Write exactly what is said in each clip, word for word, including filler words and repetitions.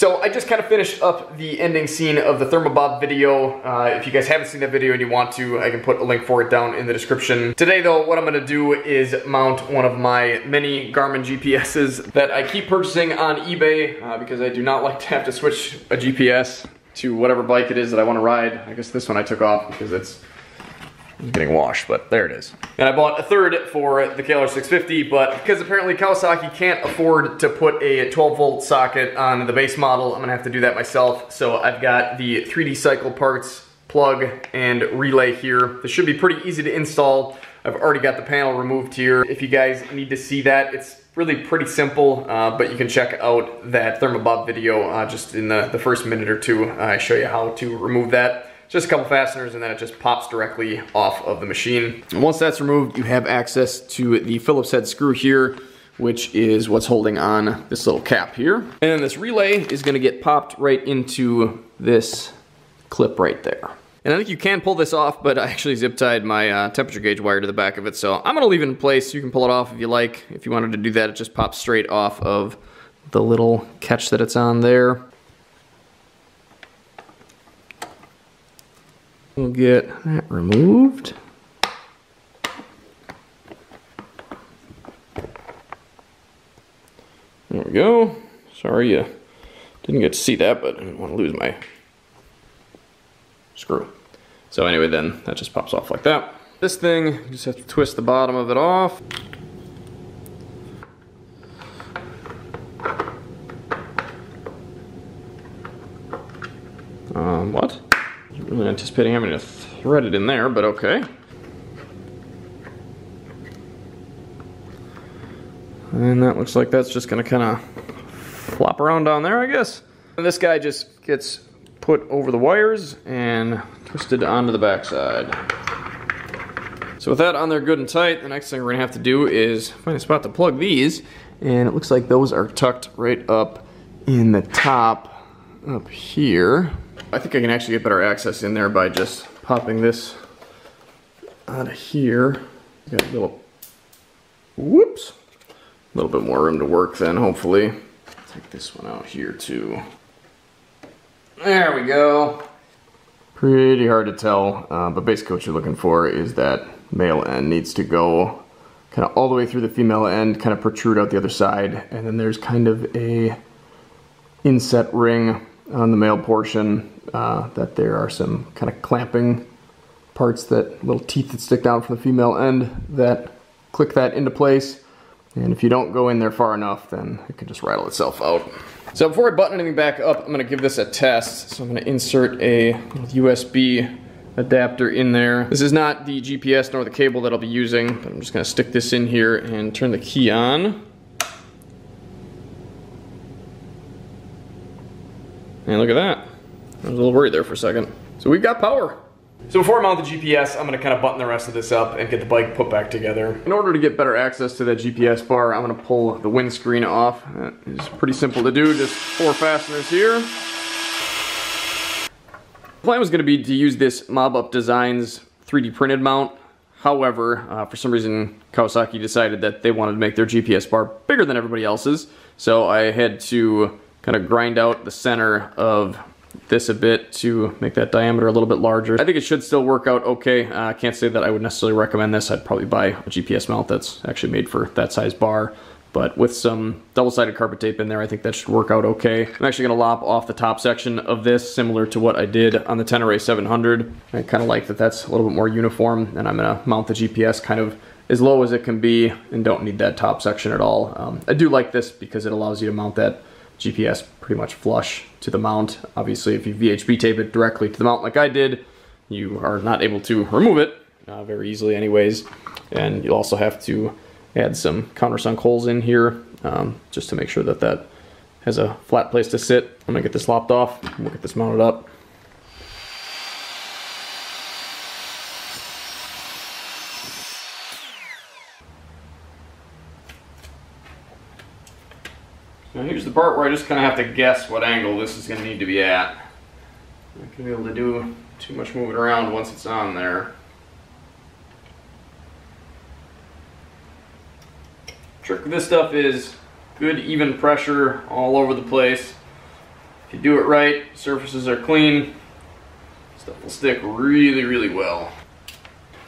So I just kind of finished up the ending scene of the Thermobob video. Uh, if you guys haven't seen that video and you want to, I can put a link for it down in the description. Today though, what I'm gonna do is mount one of my many Garmin G P Ses that I keep purchasing on eBay uh, because I do not like to have to switch a G P S to whatever bike it is that I wanna ride. I guess this one I took off because it's getting washed, but there it is. And I bought a third for the K L R six fifty, but because apparently Kawasaki can't afford to put a twelve volt socket on the base model, I'm gonna have to do that myself. So I've got the three D cycle parts plug and relay here. This should be pretty easy to install. I've already got the panel removed here. If you guys need to see that, it's really pretty simple, uh, but you can check out that Thermobob video uh, just in the, the first minute or two. I show you how to remove that. Just a couple fasteners and then it just pops directly off of the machine. And once that's removed, you have access to the Phillips head screw here, which is what's holding on this little cap here. And then this relay is gonna get popped right into this clip right there. And I think you can pull this off, but I actually zip tied my uh, temperature gauge wire to the back of it. So I'm gonna leave it in place. You can pull it off if you like. If you wanted to do that, it just pops straight off of the little catch that it's on there. We'll get that removed. There we go. Sorry you didn't get to see that, but I didn't want to lose my screw. So anyway, then that just pops off like that. This thing, you just have to twist the bottom of it off. Um, what? Really anticipating having to thread it in there, but okay. And that looks like that's just gonna kinda flop around down there, I guess. And this guy just gets put over the wires and twisted onto the backside. So with that on there good and tight, the next thing we're gonna have to do is find a spot to plug these. And it looks like those are tucked right up in the top up here. I think I can actually get better access in there by just popping this out of here. Got a little, whoops, a little bit more room to work then, hopefully. Take this one out here too. There we go. Pretty hard to tell, uh, but basically what you're looking for is that male end needs to go kind of all the way through the female end, kind of protrude out the other side, and then there's kind of a inset ring on the male portion, uh, that there are some kind of clamping parts, that little teeth that stick down from the female end that click that into place. And if you don't go in there far enough, then it can just rattle itself out. So before I button anything back up, I'm gonna give this a test. So I'm gonna insert a U S B adapter in there. This is not the G P S nor the cable that I'll be using, but I'm just gonna stick this in here and turn the key on. And look at that. I was a little worried there for a second. So we've got power. So before I mount the G P S, I'm gonna kind of button the rest of this up and get the bike put back together. In order to get better access to that G P S bar, I'm gonna pull the windscreen off. It's pretty simple to do, just four fasteners here. The plan was gonna be to use this MobUp Designs three D printed mount. However, uh, for some reason, Kawasaki decided that they wanted to make their G P S bar bigger than everybody else's. So I had to kind of grind out the center of this a bit to make that diameter a little bit larger. I think it should still work out okay. Uh, I can't say that I would necessarily recommend this. I'd probably buy a G P S mount that's actually made for that size bar. But with some double-sided carpet tape in there, I think that should work out okay. I'm actually gonna lop off the top section of this, similar to what I did on the Tenere seven hundred. I kind of like that that's a little bit more uniform, and I'm gonna mount the G P S kind of as low as it can be and don't need that top section at all. Um, I do like this because it allows you to mount that G P S pretty much flush to the mount. Obviously, if you V H B tape it directly to the mount like I did, you are not able to remove it uh, very easily anyways. And you'll also have to add some countersunk holes in here um, just to make sure that that has a flat place to sit. I'm gonna get this lopped off, we'll get this mounted up. Now here's the part where I just kind of have to guess what angle this is going to need to be at. I'm not going to be able to do too much moving around once it's on there. Trick with this stuff is good even pressure all over the place. If you do it right, surfaces are clean, stuff will stick really, really well.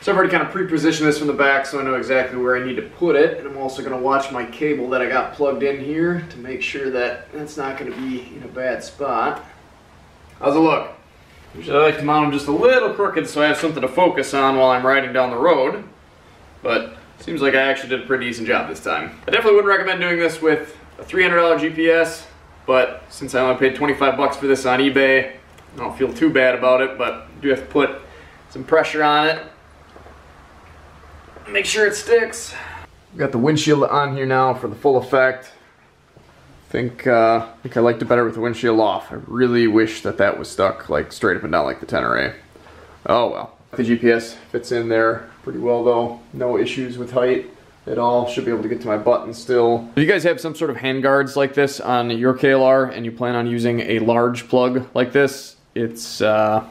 So I've already kind of pre-positioned this from the back so I know exactly where I need to put it. And I'm also going to watch my cable that I got plugged in here to make sure that that's not going to be in a bad spot. How's it look? Usually I like to mount them just a little crooked so I have something to focus on while I'm riding down the road. But it seems like I actually did a pretty decent job this time. I definitely wouldn't recommend doing this with a three hundred dollar G P S, but since I only paid twenty-five bucks for this on eBay, I don't feel too bad about it, but I do have to put some pressure on it. Make sure it sticks. We've got the windshield on here now for the full effect. I think, uh, I think I liked it better with the windshield off. I really wish that that was stuck like straight up and down like the Tenere. Oh well. The G P S fits in there pretty well though. No issues with height at all. Should be able to get to my button still. If you guys have some sort of hand guards like this on your K L R and you plan on using a large plug like this, it's uh,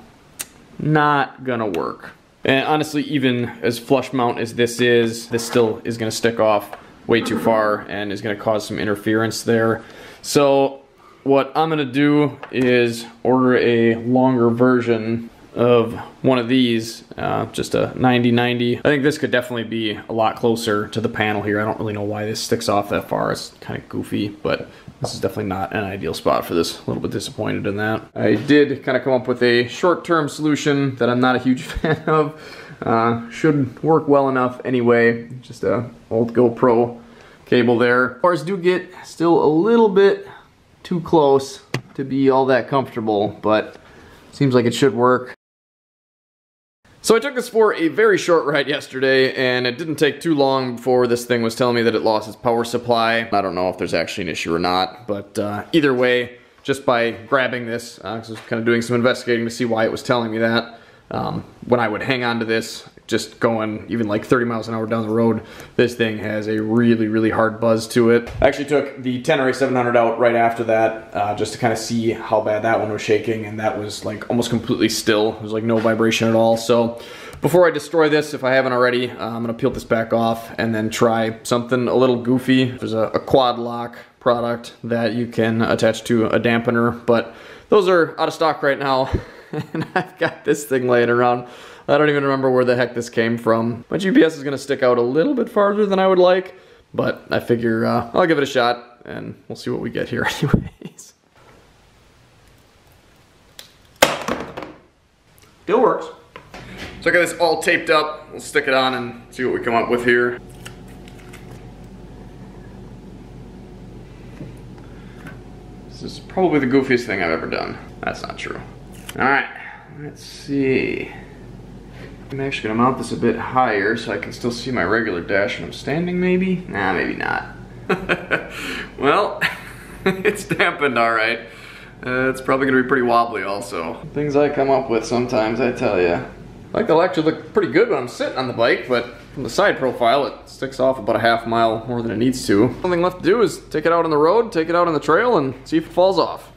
not gonna work. And honestly, even as flush mount as this is, this still is gonna stick off way too far and is gonna cause some interference there. So what I'm gonna do is order a longer version of one of these, uh, just a ninety ninety. I think this could definitely be a lot closer to the panel here. I don't really know why this sticks off that far. It's kind of goofy, but this is definitely not an ideal spot for this. A little bit disappointed in that. I did kind of come up with a short-term solution that I'm not a huge fan of. Uh, should work well enough anyway. Just a old GoPro cable there. Bars do get still a little bit too close to be all that comfortable, but seems like it should work. So I took this for a very short ride yesterday, and it didn't take too long before this thing was telling me that it lost its power supply. I don't know if there's actually an issue or not, but uh, either way, just by grabbing this, uh, 'cause I was kind of doing some investigating to see why it was telling me that. Um, when I would hang on to this, just going even like thirty miles an hour down the road, this thing has a really, really hard buzz to it. I actually took the Tenere seven hundred out right after that, uh, just to kind of see how bad that one was shaking, and that was like almost completely still. It was like no vibration at all. So before I destroy this, if I haven't already, uh, I'm gonna peel this back off and then try something a little goofy. There's a, a Quad Lock product that you can attach to a dampener, but those are out of stock right now. And I've got this thing laying around. I don't even remember where the heck this came from. My G P S is gonna stick out a little bit farther than I would like, but I figure uh, I'll give it a shot and we'll see what we get here anyways. Still works. So I got this all taped up. We'll stick it on and see what we come up with here. This is probably the goofiest thing I've ever done. That's not true. Alright, let's see. I'm actually going to mount this a bit higher so I can still see my regular dash when I'm standing, maybe? Nah, maybe not. Well, it's dampened alright. Uh, it's probably going to be pretty wobbly also. Things I come up with sometimes, I tell ya. I like the lecture look pretty good when I'm sitting on the bike, but from the side profile, it sticks off about a half mile more than it needs to. Something left to do is take it out on the road, take it out on the trail, and see if it falls off.